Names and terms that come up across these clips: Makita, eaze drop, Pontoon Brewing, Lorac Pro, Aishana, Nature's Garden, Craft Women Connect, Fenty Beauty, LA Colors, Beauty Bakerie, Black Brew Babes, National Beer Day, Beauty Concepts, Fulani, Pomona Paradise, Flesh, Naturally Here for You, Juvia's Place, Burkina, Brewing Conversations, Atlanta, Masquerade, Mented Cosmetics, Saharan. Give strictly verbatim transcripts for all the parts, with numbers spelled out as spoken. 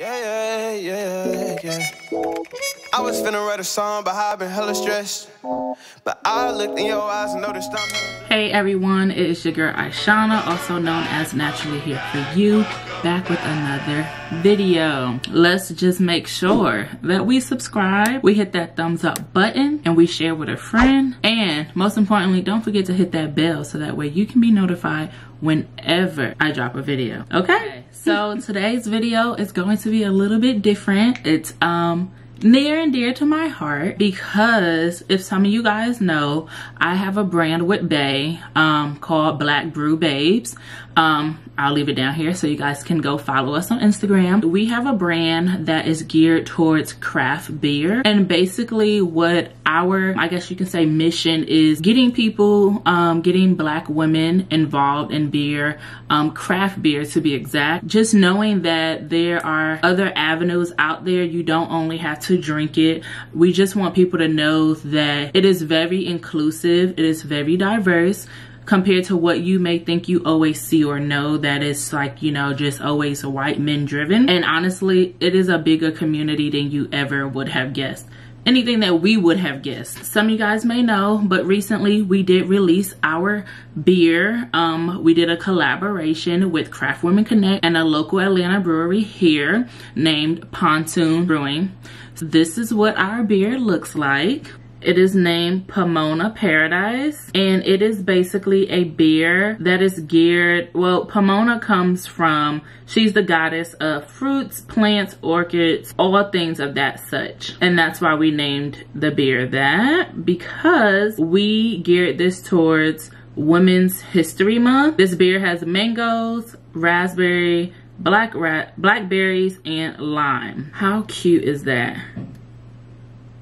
Yeah, yeah, yeah, yeah. I was finna write a song, but I've been hella stressed. But I looked in your eyes and noticed I'm... Hey everyone, it is your girl Aishana, also known as Naturally Here for You, back with another video. Let's just make sure that we subscribe, we hit that thumbs up button, and we share with a friend. And most importantly, don't forget to hit that bell so that way you can be notified whenever I drop a video, okay? Okay. So today's video is going to be a little bit different. It's um near and dear to my heart because if some of you guys know, I have a brand with Bae um, called Black Brew Babes. Um, I'll leave it down here so you guys can go follow us on Instagram. We have a brand that is geared towards craft beer, and basically what our, I guess you can say, mission is getting people, um, getting black women involved in beer, um, craft beer to be exact. Just knowing that there are other avenues out there. You don't only have to drink it. We just want people to know that it is very inclusive. It is very diverse. Compared to what you may think you always see or know, that is like, you know, just always white men driven. And honestly, it is a bigger community than you ever would have guessed. Anything that we would have guessed. Some of you guys may know, but recently we did release our beer. Um, we did a collaboration with Craft Women Connect and a local Atlanta brewery here named Pontoon Brewing. So this is what our beer looks like. It is named Pomona Paradise, and it is basically a beer that is geared, well, Pomona comes from, she's the goddess of fruits, plants, orchids, all things of that such. And that's why we named the beer that, because we geared this towards Women's History Month. This beer has mangoes, raspberry, black rat, blackberries, and lime. How cute is that?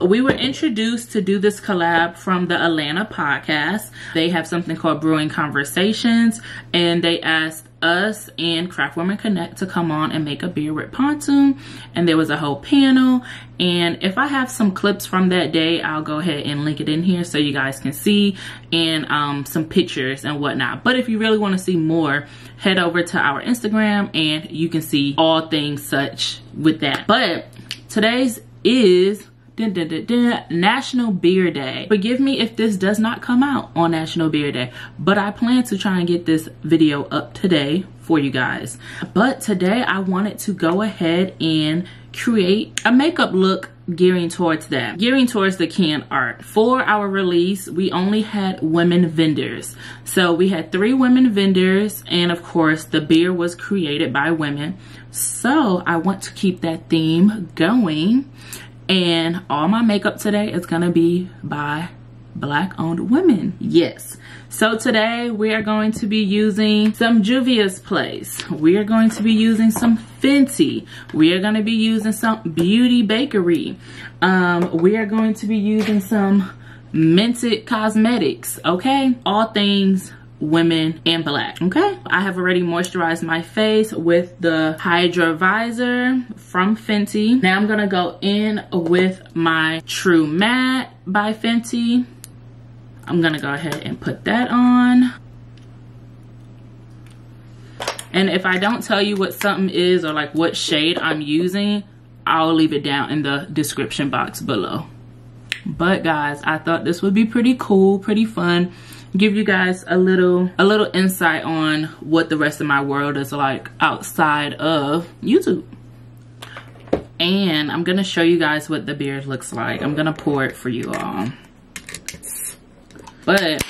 We were introduced to do this collab from the Atlanta podcast. They have something called Brewing Conversations, and they asked us and Craft Women Connect to come on and make a beer with Pontoon, and there was a whole panel. And if I have some clips from that day, I'll go ahead and link it in here so you guys can see, and um, some pictures and whatnot. But if you really want to see more, head over to our Instagram and you can see all things such with that. But today's is Dun, dun, dun, dun, National Beer Day. Forgive me if this does not come out on National Beer Day, but I plan to try and get this video up today for you guys. But today I wanted to go ahead and create a makeup look gearing towards that, gearing towards the can art. For our release, we only had women vendors. So we had three women vendors, and of course the beer was created by women. So I want to keep that theme going. And all my makeup today is gonna be by black-owned women, yes. So today we are going to be using some Juvia's Place. We are going to be using some Fenty. We are gonna be using some Beauty Bakerie. Um, we are going to be using some Mented Cosmetics, okay? All things women and black, okay? I have already moisturized my face with the Hydra Visor from Fenty. Now I'm gonna go in with my True Matte by Fenty. I'm gonna go ahead and put that on. And if I don't tell you what something is or like what shade I'm using, I'll leave it down in the description box below. But guys, I thought this would be pretty cool, pretty fun. Give you guys a little a little insight on what the rest of my world is like outside of YouTube. And I'm gonna show you guys what the beer looks like. I'm gonna pour it for you all. But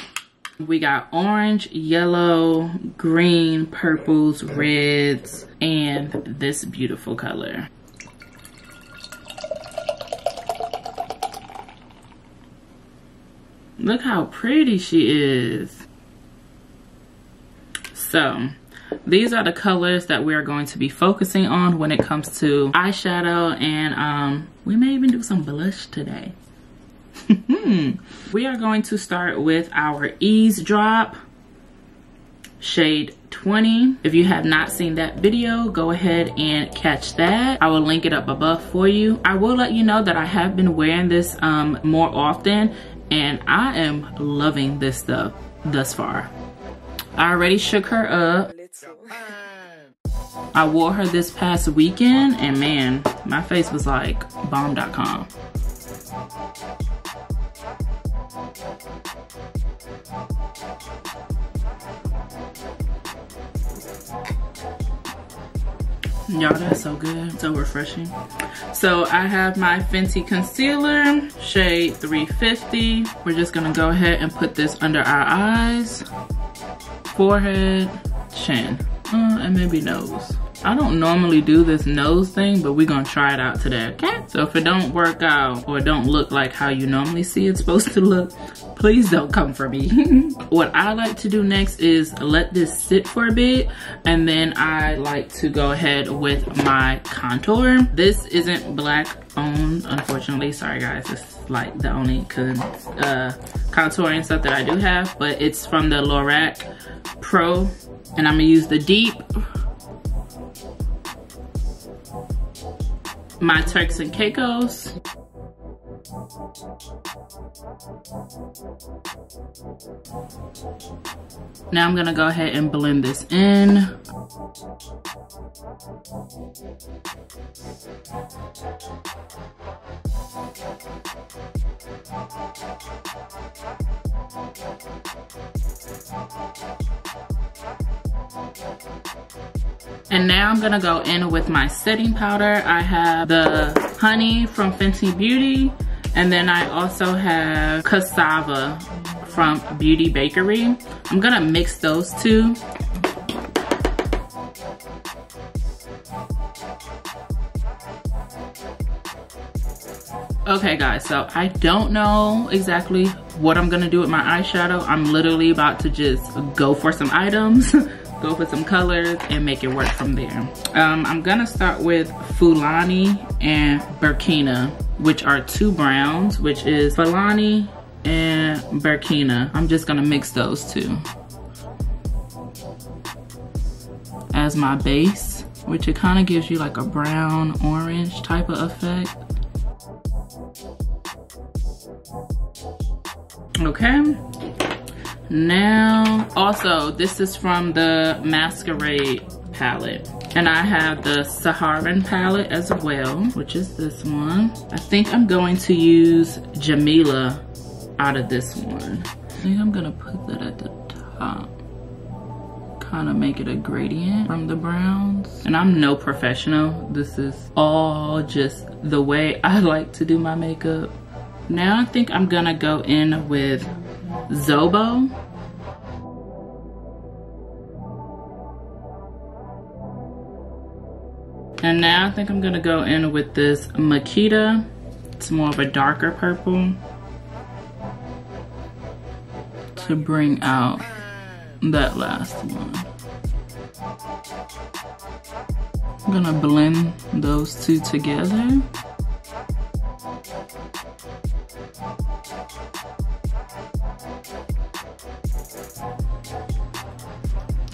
we got orange, yellow, green, purples, reds, and this beautiful color. Look how pretty she is. So these are the colors that we are going to be focusing on when it comes to eyeshadow, and um, we may even do some blush today. We are going to start with our Eavesdrop shade twenty. If you have not seen that video, go ahead and catch that. I will link it up above for you. I will let you know that I have been wearing this um, more often, and I am loving this stuff thus far. I already shook her up. I wore her this past weekend and man, my face was like bomb dot com. Y'all, that's so good, so refreshing. So I have my Fenty concealer, shade three fifty. We're just gonna go ahead and put this under our eyes, forehead, chin, uh, and maybe nose. I don't normally do this nose thing, but we're gonna try it out today, okay? So if it don't work out or don't look like how you normally see it's supposed to look, please don't come for me. What I like to do next is let this sit for a bit, and then I like to go ahead with my contour. This isn't black owned, unfortunately. Sorry guys, it's like the only uh, contouring stuff that I do have, but it's from the Lorac Pro, and I'm gonna use the deep, my Turks and Caicos. Now I'm gonna go ahead and blend this in. And now I'm gonna go in with my setting powder. I have the honey from Fenty Beauty, and then I also have cassava from Beauty Bakerie. I'm gonna mix those two. Okay guys, so I don't know exactly what I'm gonna do with my eyeshadow. I'm literally about to just go for some items. Go for some colors and make it work from there. Um, I'm gonna start with Fulani and Burkina, which are two browns, which is Fulani and Burkina. I'm just gonna mix those two as my base, which it kind of gives you like a brown orange type of effect. Okay. Now, also, this is from the Masquerade palette. And I have the Saharan palette as well, which is this one. I think I'm going to use Jamila out of this one. I think I'm gonna put that at the top. Kind of make it a gradient from the browns. And I'm no professional. This is all just the way I like to do my makeup. Now I think I'm gonna go in with Zobo. And now I think I'm gonna go in with this Makita. It's more of a darker purple to bring out that last one. I'm gonna blend those two together.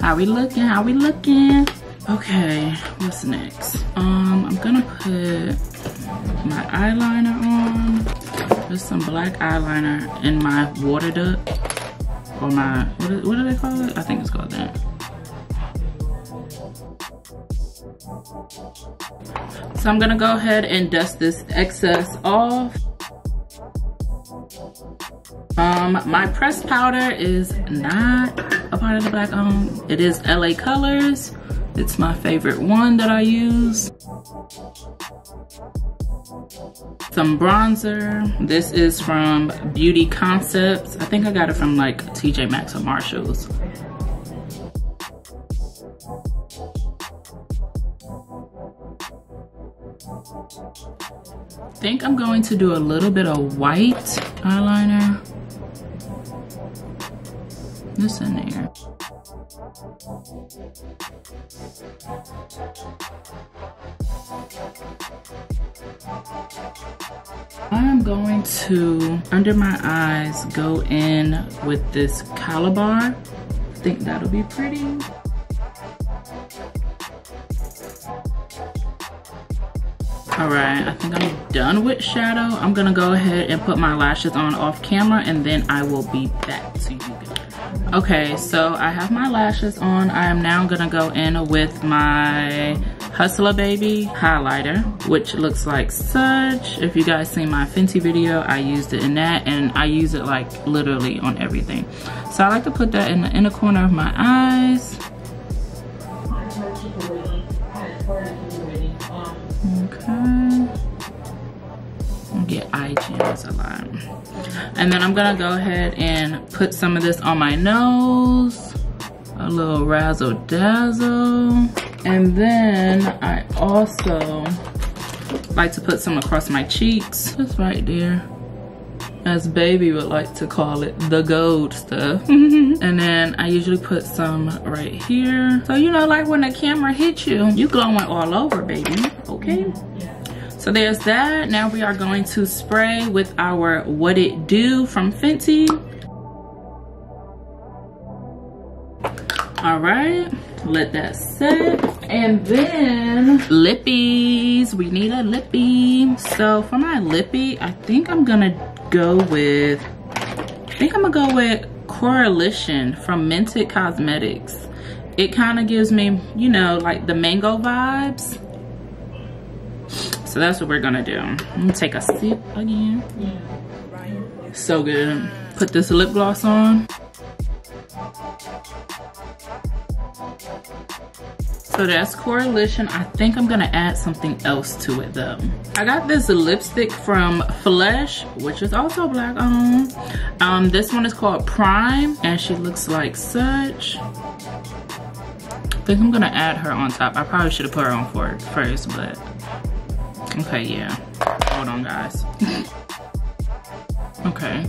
How we looking? How we looking? Okay, what's next? Um, I'm gonna put my eyeliner on. There's some black eyeliner in my water duct. Or my, what, is, what do they call it? I think it's called that. So I'm gonna go ahead and dust this excess off. Um, my pressed powder is not a part of the black owned. It is L A Colors. It's my favorite one that I use. Some bronzer. This is from Beauty Concepts. I think I got it from like T J Maxx or Marshalls. I think I'm going to do a little bit of white eyeliner. This in there. I'm going to, under my eyes, go in with this Calabar. I think that'll be pretty. All right, I think I'm done with shadow. I'm gonna go ahead and put my lashes on off camera, and then I will be back to you guys. Okay, so I have my lashes on. I am now gonna go in with my Hustler Baby highlighter, which looks like such. If you guys seen my Fenty video, I used it in that, and I use it like literally on everything. So I like to put that in the inner corner of my eyes. Okay. Get eye gems a lot. And then I'm gonna go ahead and put some of this on my nose. A little razzle dazzle. And then I also like to put some across my cheeks, just right there, as Baby would like to call it, the gold stuff. And then I usually put some right here. So you know, like when the camera hits you, you glowing all over, baby, okay? So there's that. Now we are going to spray with our What It Do from Fenty. All right, let that set. And then lippies, we need a lippy. So for my lippy, I think I'm gonna go with, I think I'm gonna go with Correlation from Mented Cosmetics. It kind of gives me, you know, like the mango vibes. So that's what we're gonna do. I'm gonna take a sip again. So good. Put this lip gloss on. So that's Correlation. I think I'm gonna add something else to it though. I got this lipstick from Flesh, which is also black owned. Um, this one is called Prime, and she looks like such. I think I'm gonna add her on top. I probably should have put her on for it first, but okay, yeah. Hold on, guys. Okay.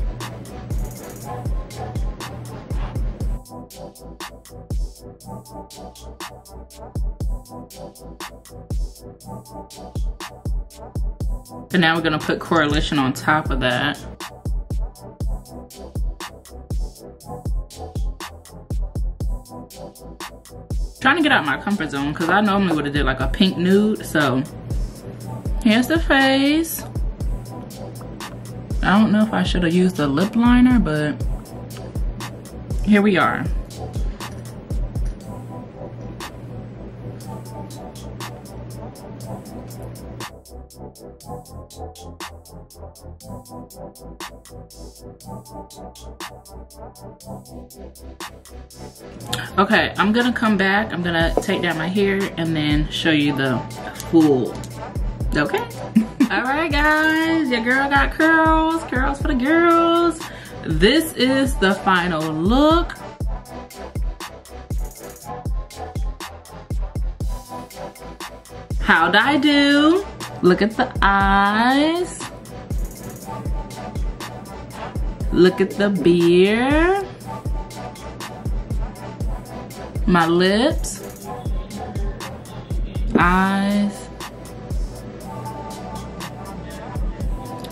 And now we're gonna put Correlation on top of that. Trying to get out my comfort zone, because I normally would have did like a pink nude. So here's the face. I don't know if I should have used the lip liner, but here we are. Okay, I'm gonna come back. I'm gonna take down my hair and then show you the full. Okay? All right, guys, your girl got curls. Curls for the girls. This is the final look. How'd I do? Look at the eyes. Look at the beard. My lips. Eyes.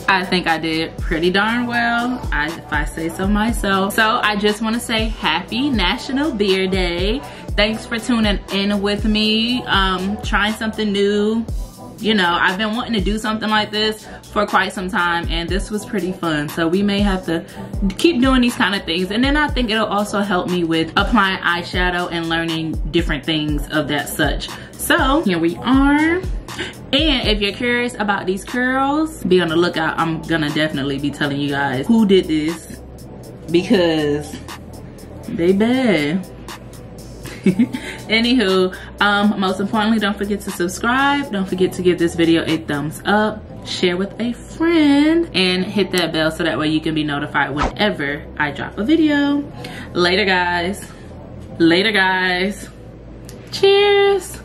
I think I did pretty darn well, I, if I say so myself. So I just wanna say happy National Beard Day. Thanks for tuning in with me, um, trying something new. You know, I've been wanting to do something like this for quite some time, and this was pretty fun. So we may have to keep doing these kind of things. And then I think it'll also help me with applying eyeshadow and learning different things of that such. So here we are. And if you're curious about these curls, be on the lookout. I'm gonna definitely be telling you guys who did this, because they bad. Anywho, um, most importantly, don't forget to subscribe. Don't forget to give this video a thumbs up, share with a friend, and hit that bell so that way you can be notified whenever I drop a video. Later, guys. Later, guys. Cheers.